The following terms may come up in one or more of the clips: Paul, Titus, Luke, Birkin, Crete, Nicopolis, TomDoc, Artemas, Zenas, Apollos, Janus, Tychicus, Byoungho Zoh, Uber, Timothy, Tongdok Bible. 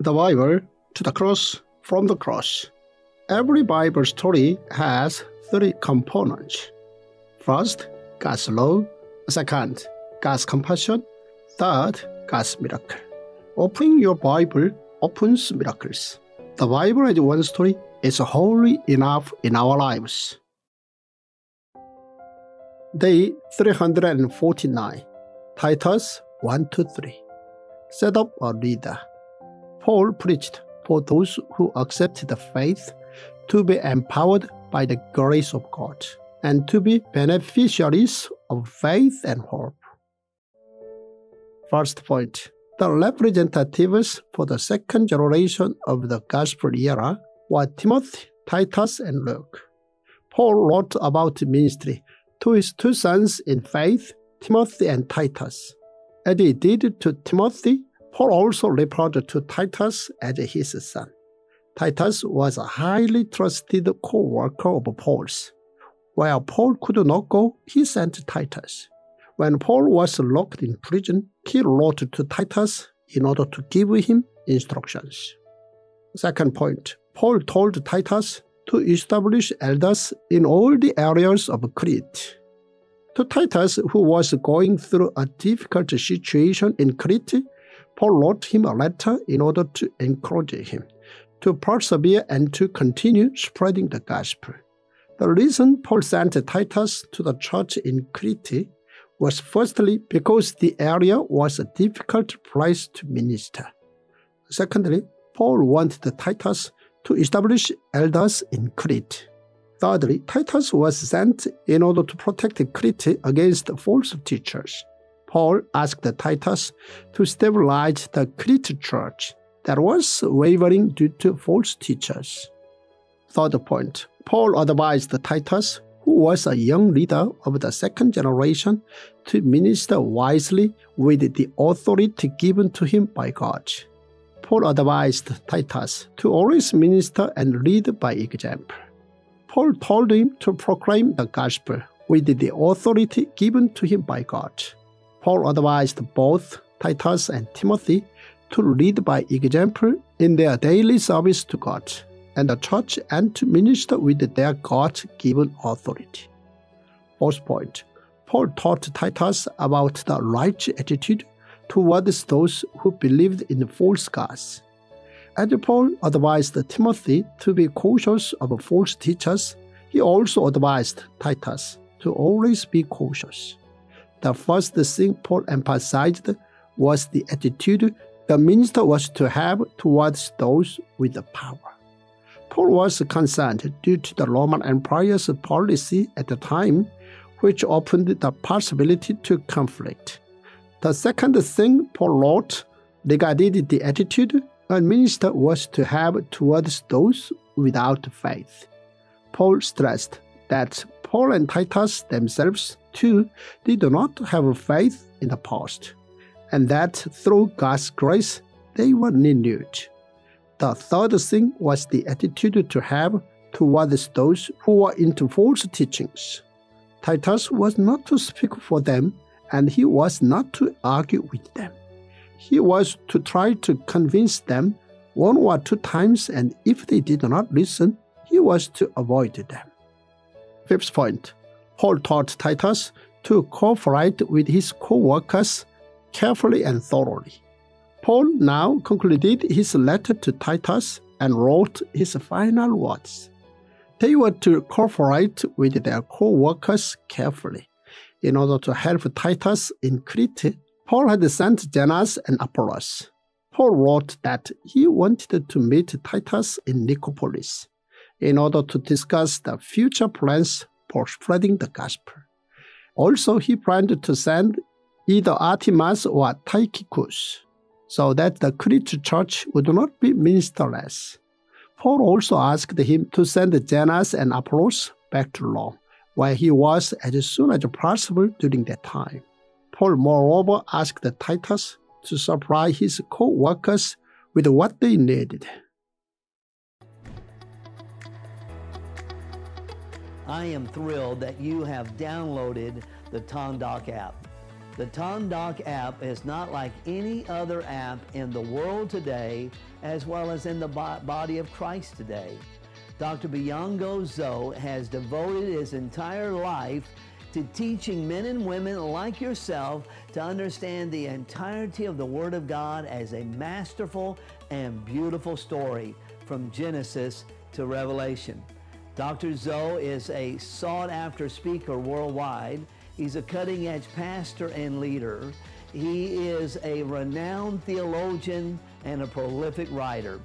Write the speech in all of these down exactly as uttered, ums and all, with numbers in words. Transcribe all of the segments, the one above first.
the Bible to the cross from the cross. Every Bible story has three components. First, God's law. Second, God's compassion. Third, God's miracle. Opening your Bible opens miracles. The Bible as one story is wholly enough in our lives. Day three hundred forty-nine, Titus one to three. Set up a leader. Paul preached for those who accepted the faith to be empowered by the grace of God and to be beneficiaries of faith and hope. First point, the representatives for the second generation of the gospel era were Timothy, Titus, and Luke. Paul wrote about ministry to his two sons in faith, Timothy and Titus. As he did to Timothy, Paul also referred to Titus as his son. Titus was a highly trusted co-worker of Paul's. Where Paul could not go, he sent Titus. When Paul was locked in prison, he wrote to Titus in order to give him instructions. Second point, Paul told Titus to establish elders in all the areas of Crete. To Titus, who was going through a difficult situation in Crete, Paul wrote him a letter in order to encourage him to persevere and to continue spreading the gospel. The reason Paul sent Titus to the church in Crete was firstly because the area was a difficult place to minister. Secondly, Paul wanted Titus to establish elders in Crete. Thirdly, Titus was sent in order to protect Crete against false teachers. Paul asked Titus to stabilize the Crete church that was wavering due to false teachers. Third point, Paul advised Titus, who was a young leader of the second generation, to minister wisely with the authority given to him by God. Paul advised Titus to always minister and lead by example. Paul told him to proclaim the gospel with the authority given to him by God. Paul advised both Titus and Timothy to lead by example in their daily service to God and the church and to minister with their God-given authority. Fourth point, Paul taught Titus about the right attitude towards those who believed in false gods. And Paul advised Timothy to be cautious of false teachers. He also advised Titus to always be cautious. The first thing Paul emphasized was the attitude the minister was to have towards those with power. Paul was concerned due to the Roman Empire's policy at the time, which opened the possibility to conflict. The second thing Paul wrote regarded the attitude a minister was to have towards those without faith. Paul stressed that Paul and Titus themselves, too, did not have faith in the past, and that through God's grace they were renewed. The third thing was the attitude to have towards those who were into false teachings. Titus was not to speak for them, and he was not to argue with them. He was to try to convince them one or two times, and if they did not listen, he was to avoid them. Fifth point, Paul taught Titus to cooperate with his co-workers carefully and thoroughly. Paul now concluded his letter to Titus and wrote his final words. They were to cooperate with their co-workers carefully. In order to help Titus in Crete, Paul had sent Janus and Apollos. Paul wrote that he wanted to meet Titus in Nicopolis in order to discuss the future plans for spreading the gospel. Also, he planned to send either Artemas or Tychicus so that the Crete church would not be ministerless. Paul also asked him to send Zenas and Apollos back to Rome, where he was as soon as possible during that time. Paul moreover asked Titus to supply his co-workers with what they needed. I am thrilled that you have downloaded the Tongdok app. The TomDoc app is not like any other app in the world today, as well as in the body of Christ today. Doctor BYOUNGHO ZOH has devoted his entire life to teaching men and women like yourself to understand the entirety of the Word of God as a masterful and beautiful story from Genesis to Revelation. Doctor ZOH is a sought-after speaker worldwide. He's a cutting-edge pastor and leader. He is a renowned theologian and a prolific writer.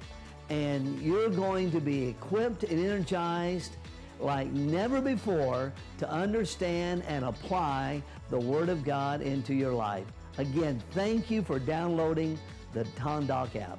And you're going to be equipped and energized like never before to understand and apply the Word of God into your life. Again, thank you for downloading the TomDoc app.